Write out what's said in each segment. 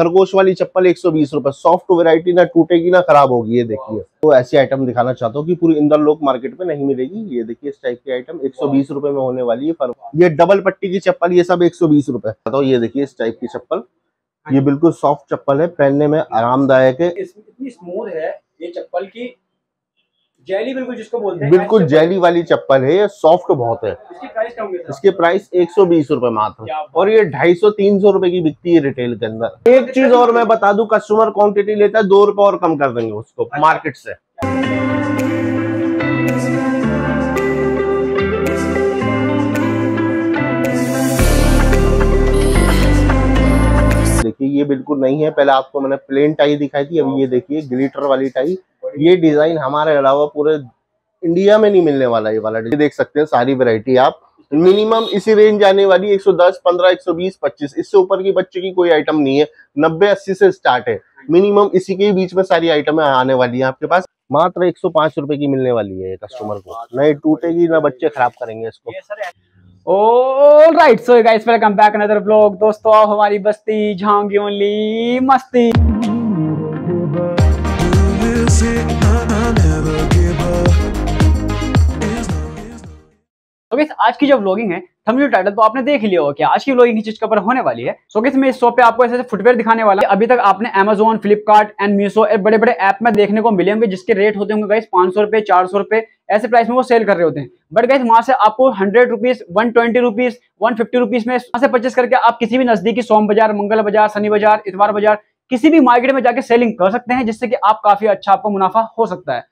खरगोश वाली चप्पल 120 रुपए, सॉफ्ट वैरायटी, ना टूटेगी ना खराब होगी। ये देखिए, तो ऐसी आइटम दिखाना चाहता हूँ कि पूरी इंदरलोक मार्केट में नहीं मिलेगी। ये देखिए इस टाइप की आइटम 120 रुपए में होने वाली है। पर ये डबल पट्टी की चप्पल ये सब 120 रुपए। तो ये देखिए इस टाइप की चप्पल, ये बिल्कुल सॉफ्ट चप्पल है, पहनने में आरामदायक है। इतनी स्मूथ है ये चप्पल की जेली, बिल्कुल जिसको बोलते हैं, बिल्कुल जेली वाली चप्पल है, ये सॉफ्ट बहुत है। इसके प्राइस 120 रुपए मात्र, और ये 250-300 रुपए की बिकती है रिटेल के अंदर। एक चीज और मैं बता दूं, कस्टमर क्वांटिटी लेता है 2 रुपए और कम कर देंगे उसको मार्केट से। देखिए ये बिल्कुल नहीं है, पहले आपको मैंने प्लेन टाई दिखाई थी, अभी ये देखिए ग्लिटर वाली टाई। ये डिजाइन हमारे अलावा पूरे इंडिया में नहीं मिलने वाला। ये वाला डिजाइन देख सकते हैं, सारी वैरायटी आप मिनिमम इसी रेंज आने वाली 110, 15, 120, 25, इससे ऊपर की बच्चे की कोई आइटम नहीं है। 90-80 से स्टार्ट है, मिनिमम इसी के बीच में सारी आइटमें आने वाली है आपके पास। मात्र 105 रुपए की मिलने वाली है कस्टमर को, नहीं टूटेगी ना बच्चे खराब करेंगे इसको। All right, so guys welcome back another vlog. दोस्तों हमारी बस्ती झांगी ओनली मस्ती। तो आज की जो व्लॉगिंग है थंबनेल टाइटल तो आपने देख लिया होगा कि आज की व्लॉगिंग किस चीज के ऊपर होने वाली है। सो गाइस मैं इस शॉप पे आपको ऐसे फुटवेयर दिखाने वाला। अभी तक आपने Amazon, Flipkart एंड मीशो बड़े बड़े ऐप में देखने को मिले होंगे जिसके रेट होते होंगे गाइस 500 रुपए, 400 रुपए, ऐसे प्राइस में वो सेल कर रहे होते हैं। बट गाइस वहां से आपको 100 रुपीज, 120 रुपीज, 150 रुपीज में वहां से परचेस करके आप किसी भी नजदीकी सोम बाजार, मंगल बाजार, शनि बाजार, इतवार बाजार, किसी भी मार्केट में जाके सेलिंग कर सकते हैं, जिससे कि आप काफी अच्छा आपको मुनाफा हो सकता है।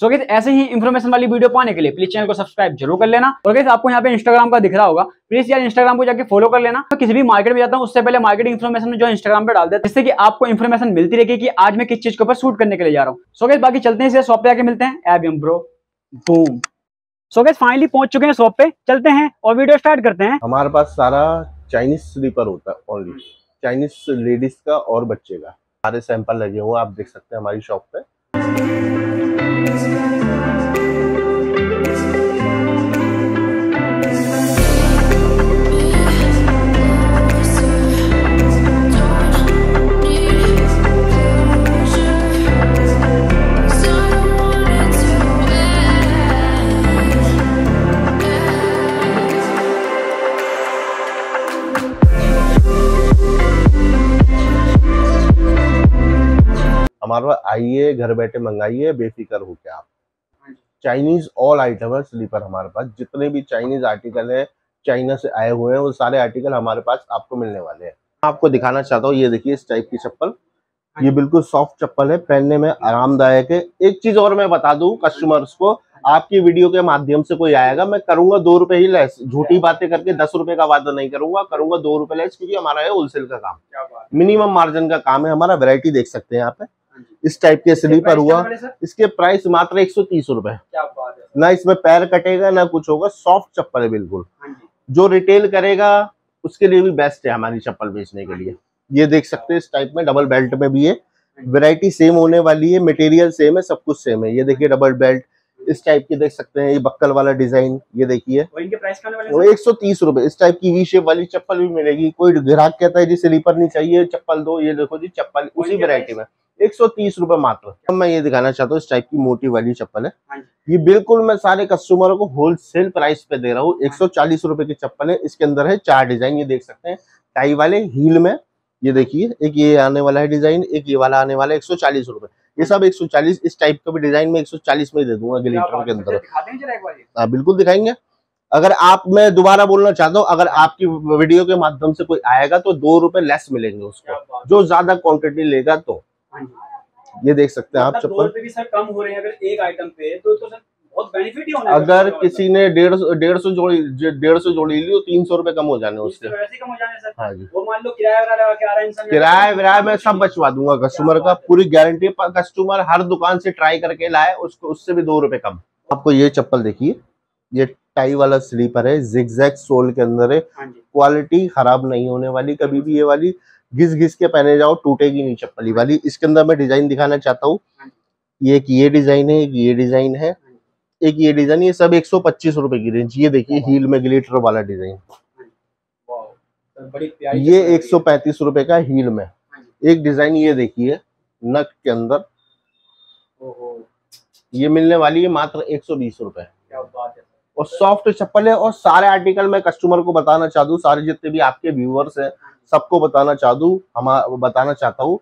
सो गाइस ऐसे ही इन्फॉर्मेशन वाली वीडियो पाने के लिए प्लीज चैनल को सब्सक्राइब जरूर कर लेना। और गाइस आपको यहाँ पे इंस्टाग्राम का दिख रहा होगा, प्लीज यार इंस्टाग्राम को जाके फॉलो कर लेना। तो किसी भी मार्केट में जाता हूँ उससे पहले मार्केटिंग इन्फॉर्मेशन जो इंस्टाग्राम पे डाल देते हैं, जिससे कि आपको इन्फॉर्मेशन मिलती रहेगी कि आज मैं किस चीज के ऊपर शूट करने के लिए जा रहा हूँ। सो गाइस बाकी चलते हैं, शॉप पे आके मिलते हैं। ABM bro boom. So guys finally पहुंच चुके हैं शॉप पे, चलते हैं और वीडियो स्टार्ट करते हैं। हमारे पास सारा चाइनीज स्लीपर होता है, ओनली चाइनीज लेडीज का और बच्चे का सारे सैंपल लगे हुए आप देख सकते हैं हमारी शॉप पे। हमारा आइए, घर बैठे मंगाइए, बेफिक्र हो क्या आप। चाइनीज ऑल आइटम है स्लीपर हमारे पास, जितने भी चाइनीज आर्टिकल है चाइना से आए हुए हैं वो सारे आर्टिकल हमारे पास आपको मिलने वाले हैं। आपको दिखाना चाहता हूँ, ये देखिए इस टाइप की चप्पल, ये बिल्कुल सॉफ्ट चप्पल है, पहनने में आरामदायक है। एक चीज और मैं बता दूं कस्टमर्स को, आपकी वीडियो के माध्यम से कोई आएगा, मैं करूंगा 2 रुपए ही लेस, झूठी बातें करके 10 रुपए का वादा नहीं करूंगा, करूंगा 2 रुपए लेस, क्योंकि हमारा है होलसेल का काम, मिनिमम मार्जिन का काम है हमारा। वैरायटी देख सकते हैं यहाँ पे, इस टाइप के स्लीपर हुआ, इसके प्राइस मात्र 130 रुपए। ना इसमें पैर कटेगा ना कुछ होगा, सॉफ्ट चप्पल है बिल्कुल। जो रिटेल करेगा उसके लिए भी बेस्ट है हमारी चप्पल बेचने के लिए। ये देख सकते हैं इस टाइप में, डबल बेल्ट में भी है, वैरायटी सेम होने वाली है, मटेरियल सेम है, सब कुछ सेम है। ये देखिए डबल बेल्ट इस टाइप के देख सकते हैं, ये बक्कल वाला डिजाइन, ये देखिए वो 130 रुपए। इस टाइप की वी शेप वाली चप्पल भी मिलेगी। कोई ग्राहक कहता है जी स्लीपर नहीं चाहिए चप्पल दो, ये देखो जी चप्पल उसी वैरायटी में 130 रुपए मात्र। अब मैं ये दिखाना चाहता हूँ इस टाइप की मोटी वाली चप्पल है, ये बिल्कुल मैं सारे कस्टमरों को होलसेल प्राइस पे दे रहा हूँ। 140 रुपए की चप्पल है, इसके अंदर है 4 डिजाइन, ये देख सकते हैं टाई वाले हील में। ये देखिए एक ये आने वाला है डिजाइन, एक ये वाला आने वाला है 140 रुपए। ये सब 140, इस टाइप का भी डिजाइन में 140 में दे दूंगा ग्लिटर के अंदर। हाँ बिल्कुल दिखाएंगे। अगर आप, मैं दोबारा बोलना चाहता हूँ, अगर आपकी वीडियो के माध्यम से कोई आएगा तो 2 रुपए लेस मिलेंगे उसको, जो ज्यादा क्वान्टिटी लेगा तो। ये देख सकते हैं आप चप्पल भी सर कम हो रहे हैं अगर एक आइटम पे, तो सर बहुत बेनिफिट ही होना है। अगर किसी ने 150 जोड़ी ली तो 300 रुपए कम हो जाने उससे, वैसे कम हो जाने सर। हाँ जी, वो मान लो किराया वाला लगा के आ रहा है इंसान, किराया विराया मैं सब बचवा दूंगा कस्टमर का, पूरी गारंटी। कस्टमर हर दुकान से ट्राई करके लाए उसको, उससे भी 2 रुपए कम। आपको ये चप्पल देखिए, ये टाई वाला स्लीपर है, जिगजैग सोल के अंदर है, क्वालिटी खराब नहीं होने वाली कभी भी। ये वाली घिस घिस के पहने जाओ टूटेगी नहीं चप्पली वाली। इसके अंदर मैं डिजाइन दिखाना चाहता हूँ, ये डिजाइन है, एक ये डिजाइन है, एक ये डिजाइन, ये सब 125 रुपए की रेंज। ये देखिए हील में ग्लिटर वाला डिजाइन, ये 135 रुपए का हील में। एक डिजाइन ये देखिए नक के अंदर, ये मिलने वाली है मात्र 120 रुपए। क्या बात है। और सॉफ्ट चप्पल है। और सारे आर्टिकल मैं कस्टमर को बताना चाहूँ, सारे जितने भी आपके व्यूअर्स हैं सबको बताना चाहूँ, बताना चाहता हूँ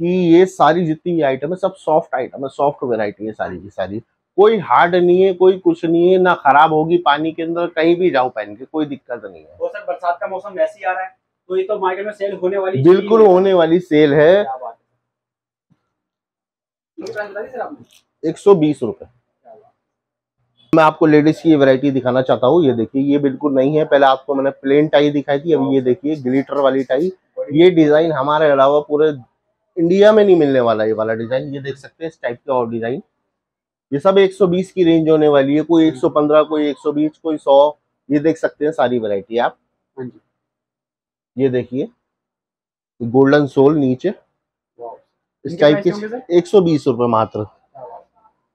कि ये सारी जितनी भी आइटम है सब सॉफ्ट आइटम है, सॉफ्ट वेराइटी है सारी की सारी। कोई हार्ड नहीं है, कोई कुछ नहीं है, ना खराब होगी पानी के अंदर, कहीं भी जाओ पहन के कोई दिक्कत नहीं है। वो सर बरसात का मौसम वैसे ही आ रहा है तो ये तो मार्केट में सेल होने वाली, बिल्कुल होने वाली सेल है। 120 रुपए। मैं आपको लेडीज की वैरायटी दिखाना चाहता हूँ। ये देखिए, ये बिल्कुल नहीं है, पहले आपको मैंने प्लेन टाई दिखाई थी, अभी ये देखिए ग्लिटर वाली टाई। ये डिजाइन हमारे अलावा पूरे इंडिया में नहीं मिलने वाला ये वाला डिजाइन, ये देख सकते हैं इस टाइप का। और डिजाइन ये सब 120 की रेंज होने वाली है, कोई 115, कोई 120, कोई 100, ये देख सकते हैं सारी वैरायटी आप। ये देखिए गोल्डन सोल नीचे इस टाइप के 120 रुपए मात्र।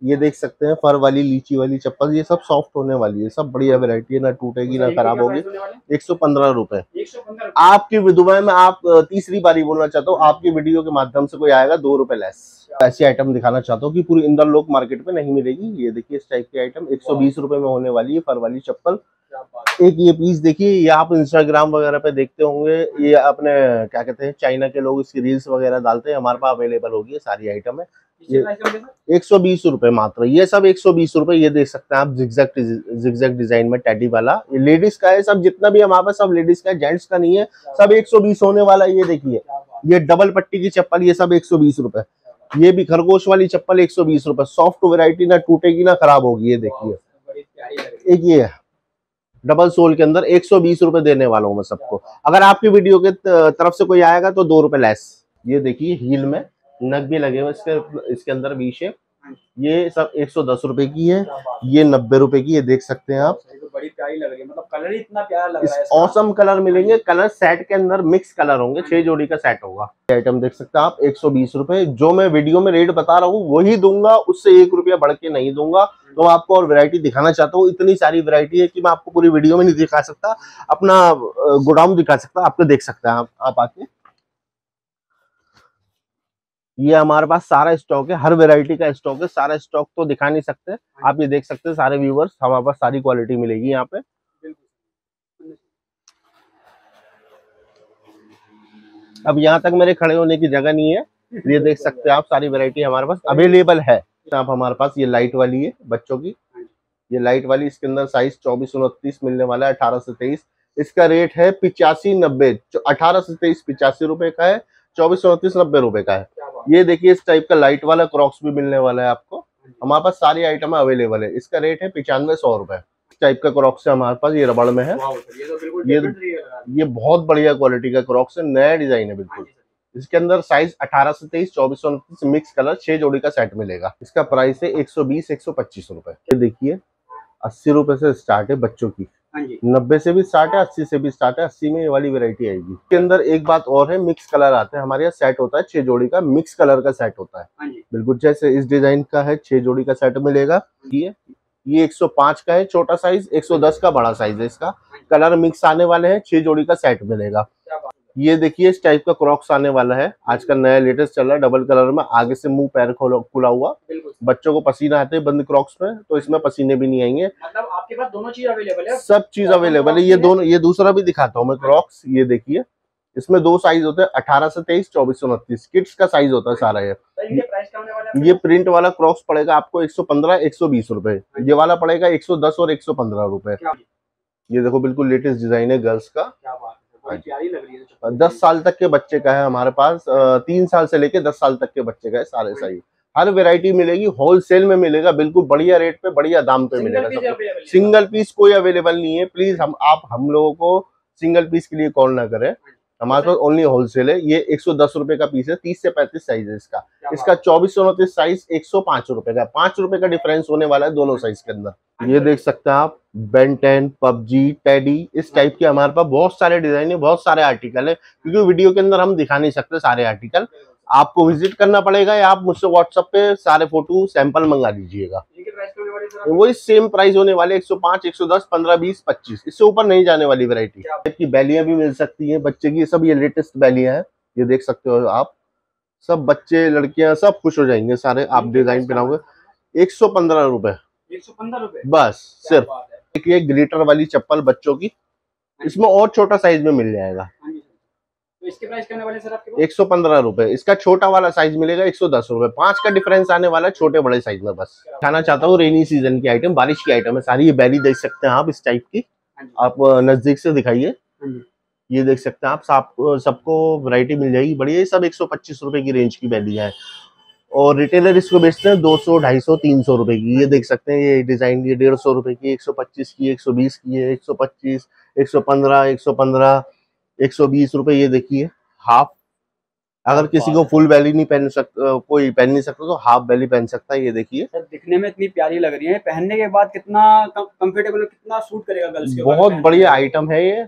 ये देख सकते हैं फर वाली लीची वाली चप्पल, ये सब सॉफ्ट होने वाली है, सब बढ़िया वैरायटी है, ना टूटेगी ना खराब होगी। 115 रुपए। आपकी विधवा में आप तीसरी बारी बोलना चाहता हूँ, आपकी वीडियो के माध्यम से कोई आएगा 2 रुपए लेस। ऐसी आइटम दिखाना चाहता हूँ कि पूरी इंदरलोक मार्केट में नहीं मिलेगी। ये देखिए इस टाइप की आइटम 120 रुपए में होने वाली है, फर वाली चप्पल। एक ये पीस देखिए, ये आप इंस्टाग्राम वगैरह पे देखते होंगे, ये अपने क्या कहते हैं चाइना के लोग इसकी रील्स वगैरह डालते हैं, हमारे पास अवेलेबल होगी सारी आइटम है। ये 120 रुपए मात्र, ये सब 120 रुपए। ये देख सकते हैं आप जिगजैग डिजाइन में टैडी वाला, ये लेडीज का है सब, जितना भी हमारे पास सब लेडीज का है, जेंट्स का नहीं है, सब 120 होने वाला। ये देखिए ये डबल पट्टी की चप्पल, ये सब 120 रुपए। ये भी खरगोश वाली चप्पल 120 रुपए, सॉफ्ट वेराइटी, ना टूटेगी ना खराब होगी। ये देखिए एक ये डबल सोल के अंदर 120 रुपए देने वाला हूँ मैं सबको। अगर आपकी वीडियो के तरफ से कोई आएगा तो 2 रुपए लेस। ये देखिए हील में नग भी लगे हुए इसके अंदर भी शेप, ये सब 110 रुपए की है, ये 90 रुपए की। ये देख सकते हैं आप, तो बड़ी प्यारी लग रही है, मतलब कलर ही इतना प्यारा लग रहा है। ऑसम कलर मिलेंगे, कलर सेट के अंदर मिक्स कलर होंगे, 6 जोड़ी का सेट होगा। आइटम देख सकते हैं आप 120 रुपए। जो मैं वीडियो में रेट बता रहा हूँ वही दूंगा, उससे 1 रुपया बढ़ के नहीं दूंगा। तो आपको और वैरायटी दिखाना चाहता हूँ, इतनी सारी वैरायटी है कि मैं आपको पूरी वीडियो में नहीं दिखा सकता, अपना गोडाउन दिखा सकता, आपको देख सकते हैं आप आके। ये हमारे पास सारा स्टॉक है, हर वैरायटी का स्टॉक है, सारा स्टॉक तो दिखा नहीं सकते आप। ये देख सकते हैं सारे व्यूवर्स, हमारे पास सारी क्वालिटी मिलेगी यहाँ पे। अब यहाँ तक मेरे खड़े होने की जगह नहीं है। ये देख सकते हैं आप सारी वैरायटी हमारे पास अवेलेबल है। आप हमारे पास ये लाइट वाली है बच्चों की, ये लाइट वाली, इसके अंदर साइज 24-29 मिलने वाला है, 18 से 23। इसका रेट है 85-90, 18 से 23 85 रुपए का है, 24-29 90 रुपए का है। ये देखिए इस टाइप का लाइट वाला क्रॉक्स भी मिलने वाला है आपको, हमारे पास सारी आइटम अवेलेबल है। इसका रेट है 95-100 रुपए। इस टाइप का क्रॉक्स है हमारे पास, ये रबड़ में है, ये बहुत बढ़िया क्वालिटी का क्रॉक्स है, नया डिजाइन है बिल्कुल। इसके अंदर साइज 18 से 23, 24-29 मिक्स कलर, 6 जोड़ी का सेट मिलेगा। इसका प्राइस है 120-125 रुपए। ये देखिए 80 रुपए से स्टार्ट है बच्चों की, 90 से भी स्टार्ट है, 80 से भी स्टार्ट है। 80 में ये वाली वैरायटी आएगी। इसके अंदर एक बात और है, मिक्स कलर आते हैं हमारे यहाँ, सेट होता है 6 जोड़ी का, मिक्स कलर का सेट होता है बिल्कुल। जैसे इस डिजाइन का है 6 जोड़ी का सेट मिलेगा। ये 105 का है छोटा साइज, 110 का बड़ा साइज है, इसका कलर मिक्स आने वाले हैं, 6 जोड़ी का सेट मिलेगा। ये देखिए इस टाइप का क्रॉक्स आने वाला है, आजकल नया लेटेस्ट चल रहा है, डबल कलर में, आगे से मुंह पैर खुला हुआ, बच्चों को पसीना आते हैं बंद क्रॉक्स में, तो इसमें पसीने भी नहीं आएंगे। मतलब आपके पास दोनों चीज अवेलेबल है, सब चीज अवेलेबल है। ये दोनों, ये दूसरा भी दिखाता हूँ मैं क्रॉक्स। ये देखिए इसमें 2 साइज होते हैं, 18 से 23, 24-29 किड्स का साइज होता है सारा। ये प्रिंट वाला क्रॉक्स पड़ेगा आपको 115-120 रुपए, ये वाला पड़ेगा 110 और 115 रुपए। ये देखो बिल्कुल लेटेस्ट डिजाइन है गर्ल्स का, प्यारी लग रही है। 10 साल तक के बच्चे का है हमारे पास, 3 साल से लेके 10 साल तक के बच्चे का है सारे साइज, हर वैरायटी मिलेगी, होलसेल में मिलेगा, बिल्कुल बढ़िया रेट पे बढ़िया दाम पे मिलेगा सब। सिंगल पीस कोई अवेलेबल नहीं है, प्लीज हम लोगों को सिंगल पीस के लिए कॉल ना करें, हमारे पास ओनली होलसेल है। ये 110 रुपए का पीस है, 30 से 35 साइज है इसका। इसका 24-29 साइज 105 रुपए का, 5 रुपए का डिफरेंस होने वाला है दोनों साइज के अंदर। ये देख सकते हैं आप बेंटेन, पबजी, टेडी, इस टाइप के हमारे पास बहुत सारे डिजाइन है, बहुत सारे आर्टिकल है, क्योंकि वीडियो के अंदर हम दिखा नहीं सकते सारे आर्टिकल। आपको विजिट करना पड़ेगा या आप मुझसे व्हाट्सएप पे सारे फोटो सैंपल मंगा लीजिएगा। वही सेम प्राइस होने वाले 105, 110, 15, 20, 25, इससे ऊपर नहीं जाने वाली वैरायटी। बैलियां भी मिल सकती हैं बच्चे की, सब ये लेटेस्ट बैलियां हैं, ये देख सकते हो आप। सब बच्चे लड़कियां सब खुश हो जाएंगे सारे। आप डिजाइन पहनाओगे 115 रुपए, 115 रुपए बस सिर्फ। एक ये ग्लिटर वाली चप्पल बच्चों की, इसमें और छोटा साइज में मिल जाएगा। तो इसके प्राइस करने वाले सर आपके 115 रुपए। इसका छोटा वाला साइज मिलेगा 110 रुपए। 5 का डिफरेंस आने वाला छोटे बड़े साइज में। बस दिखाना चाहता हूँ रेनी सीजन की आइटम, बारिश की आइटम है सारी। ये बैली देख सकते हैं आप, इस टाइप की आप नजदीक से दिखाइए, ये देख सकते हैं आप। सबको वैरायटी मिल जाएगी बढ़िया। ये सब 125 रुपए की रेंज की बैलियां हैं और रिटेलर इसको बेचते हैं 200, 250, 300 रुपए की। ये देख सकते हैं ये डिजाइन, ये 150 रुपए की, 125 की, 120 की है, 125, 115, 115, 120 रुपए। ये देखिए हाफ, अगर किसी को फुल बैली नहीं पहन सकता, कोई पहन नहीं सकता तो हाफ बैली पहन सकता है। ये देखिए सर, दिखने में इतनी प्यारी लग रही है, पहनने के बाद कितना कंफर्टेबल, कितना सूट करेगा गर्ल्स के। बहुत बढ़िया आइटम है ये,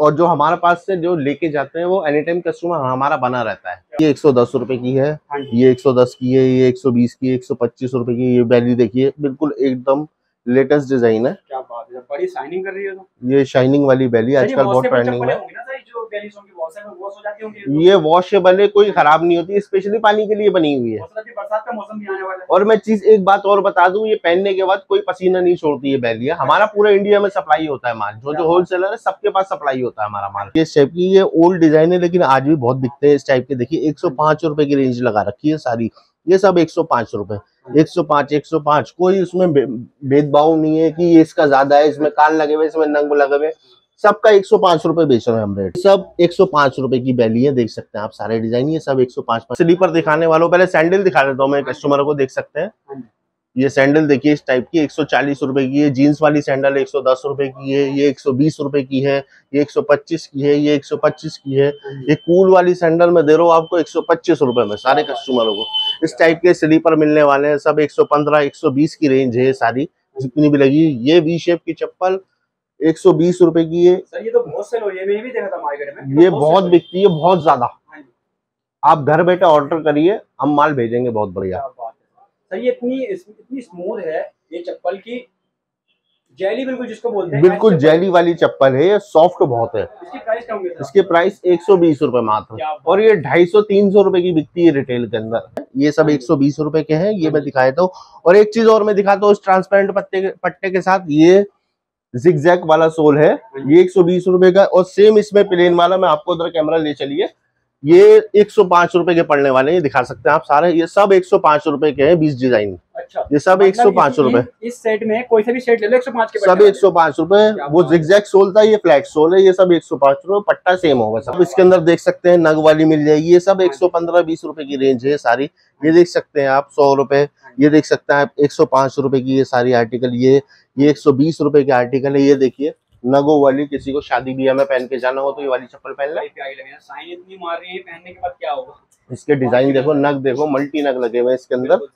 और जो हमारे पास से जो लेके जाते हैं वो एनी टाइम कस्टमर हमारा बना रहता है। ये 110 रुपए की है, ये 110 की है, ये 120 की, 125 रुपए की। ये बैली देखिए बिल्कुल एकदम लेटेस्ट डिजाइन है। क्या बात है, बड़ी शाइनिंग कर रही है तो। ये शाइनिंग वाली बैली आजकल बहुत ट्रेंडिंग में। ये वॉशेबल है, कोई खराब नहीं होती, स्पेशली पानी के लिए बनी हुई है। और मैं चीज एक बात और बता दूं, ये पहनने के बाद कोई पसीना नहीं छोड़ती है बैलियां। हमारा पूरा इंडिया में सप्लाई होता है माल, जो होलसेलर है सबके पास सप्लाई होता है हमारा माल। इस टाइप की ये ओल्ड डिजाइन है लेकिन आज भी बहुत बिकते हैं इस टाइप के। देखिए 105 रुपए की रेंज लगा रखी है सारी, ये सब 105 रुपए, 105, 105। कोई उसमें भेदभाव नहीं है कि ये इसका ज्यादा है, इसमें कान लगे हुए, इसमें नंग लगे हुए, सबका 105 रुपए बेच रहे हैं हम रेट। सब 105 रुपए की बैली है, देख सकते हैं आप सारे डिजाइन। ये सब 105। स्लीपर दिखाने वालों पहले सैंडल दिखा देता हूँ मैं कस्टमर को, देख सकते हैं। ये सैंडल देखिए इस टाइप की 140 रुपए की है। जीन्स वाली सैंडल 110 रुपए की है, ये 120 रुपए की है, ये 125 की है, ये 125 की है। ये कूल वाली सैंडल मैं दे रहा हूँ आपको 125 रुपए में सारे कस्टमरों को। इस टाइप के स्लीपर मिलने वाले हैं सब 115, 120 की रेंज है सारी, जितनी भी लगी। ये वी शेप की चप्पल 120 रुपए की है सर, ये तो बहुत सेल हो रही है, मैंने भी देखा था मार्केट में। ये बहुत बिकती है, बहुत ज्यादा। आप घर बैठे ऑर्डर करिए, हम माल भेजेंगे बहुत बढ़िया। सर ये इतनी स्मूथ है ये चप्पल की, जेली बिल्कुल जिसको बोलते हैं, बिल्कुल जेली वाली चप्पल है ये, सॉफ्ट बहुत है। इसकी प्राइस क्या होगी? इसके प्राइस 120 रुपए मात्र, और ये 250-300 रुपए की बिकती है रिटेल के अंदर। ये सब 120 रुपए के हैं, ये मैं दिखाता हूँ। और एक चीज और मैं दिखाता हूँ, इस ट्रांसपेरेंट पट्टे के साथ ये जिगजैग वाला सोल है, ये 120 रुपए का। और सेम इसमें प्लेन वाला, मैं आपको उधर कैमरा ले चलिए, ये 105 रुपए के पड़ने वाले हैं। ये दिखा सकते हैं आप सारे, ये सब 105 रुपए के हैं 20 डिजाइन। अच्छा, ये सब 105 रुपए। इस सेट में कोई सा भी सेट ले लो 105 के, सब 105 रुपए। वो जिगजैग सोल था, ये फ्लैट सोल है, ये सब 105 रुपए। पट्टा सेम होगा सब। इसके अंदर देख सकते हैं नग वाली मिल जाएगी, ये सब 115-20 रुपए की रेंज है सारी। ये देख सकते हैं आप 100 रुपए, ये देख सकते हैं आप 105 रुपए की ये सारी आर्टिकल। ये 120 रुपए के आर्टिकल है। ये देखिए नगो वाली, किसी को शादी ब्याह में पहन के जाना हो तो ये वाली चप्पल पहन ले। साइन इतनी मार रही है, पहनने के बाद क्या होगा। इसके डिजाइन देखो, नग देखो, मल्टी नग लगे हुए इसके अंदर।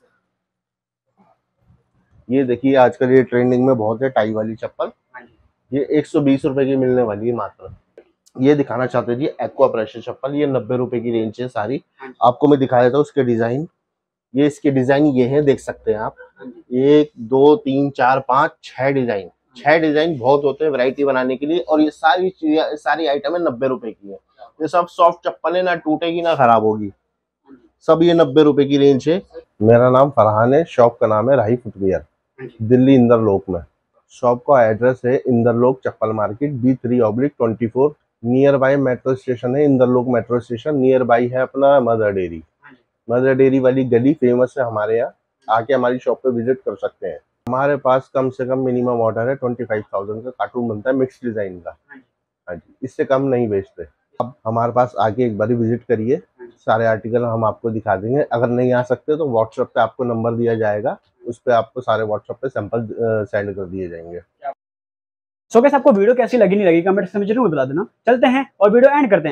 ये देखिए आजकल ये ट्रेंडिंग में बहुत है टाई वाली चप्पल, ये 120 रुपए की मिलने वाली है मात्र। ये दिखाना चाहते थे एक्वा प्रेशर चप्पल, ये 90 रुपए की रेंज है सारी। आपको मैं दिखा देता हूँ उसके डिजाइन। ये इसके डिजाइन ये है, देख सकते हैं आप, 1 2 3 4 5 6 डिजाइन। 6 डिजाइन बहुत होते हैं वैरायटी बनाने के लिए। और ये सारी आइटमें 90 रुपए की है। ये सब सॉफ्ट चप्पल है, ना टूटेगी ना खराब होगी, सब ये 90 रुपए की रेंज है। मेरा नाम फरहान है, शॉप का नाम है राही फुटवियर, दिल्ली इंदरलोक में। शॉप का एड्रेस है इंदरलोक चप्पल market, B3/24। Near by metro station है, Inderlok metro station near by है अपना मदर डेयरी। मदर डेयरी वाली गली फेमस है हमारे यहाँ, आके हमारी शॉप पे विजिट कर सकते हैं। हमारे पास कम से कम मिनिमम ऑर्डर है 25,000 का कार्टून बनता है मिक्स डिजाइन का। हाँ जी, इससे कम नहीं बेचते। अब हमारे पास आके एक बार विजिट करिए, सारे आर्टिकल हम आपको दिखा देंगे। अगर नहीं आ सकते तो व्हाट्सएप पे आपको नंबर दिया जाएगा, उस पर आपको सारे व्हाट्सएप पे सैंपल सेंड कर दिए जाएंगे। सो गाइस, आपको वीडियो कैसी लगी नहीं लगी कमेंट से जरूर बता देना। चलते हैं और वीडियो एंड करते हैं।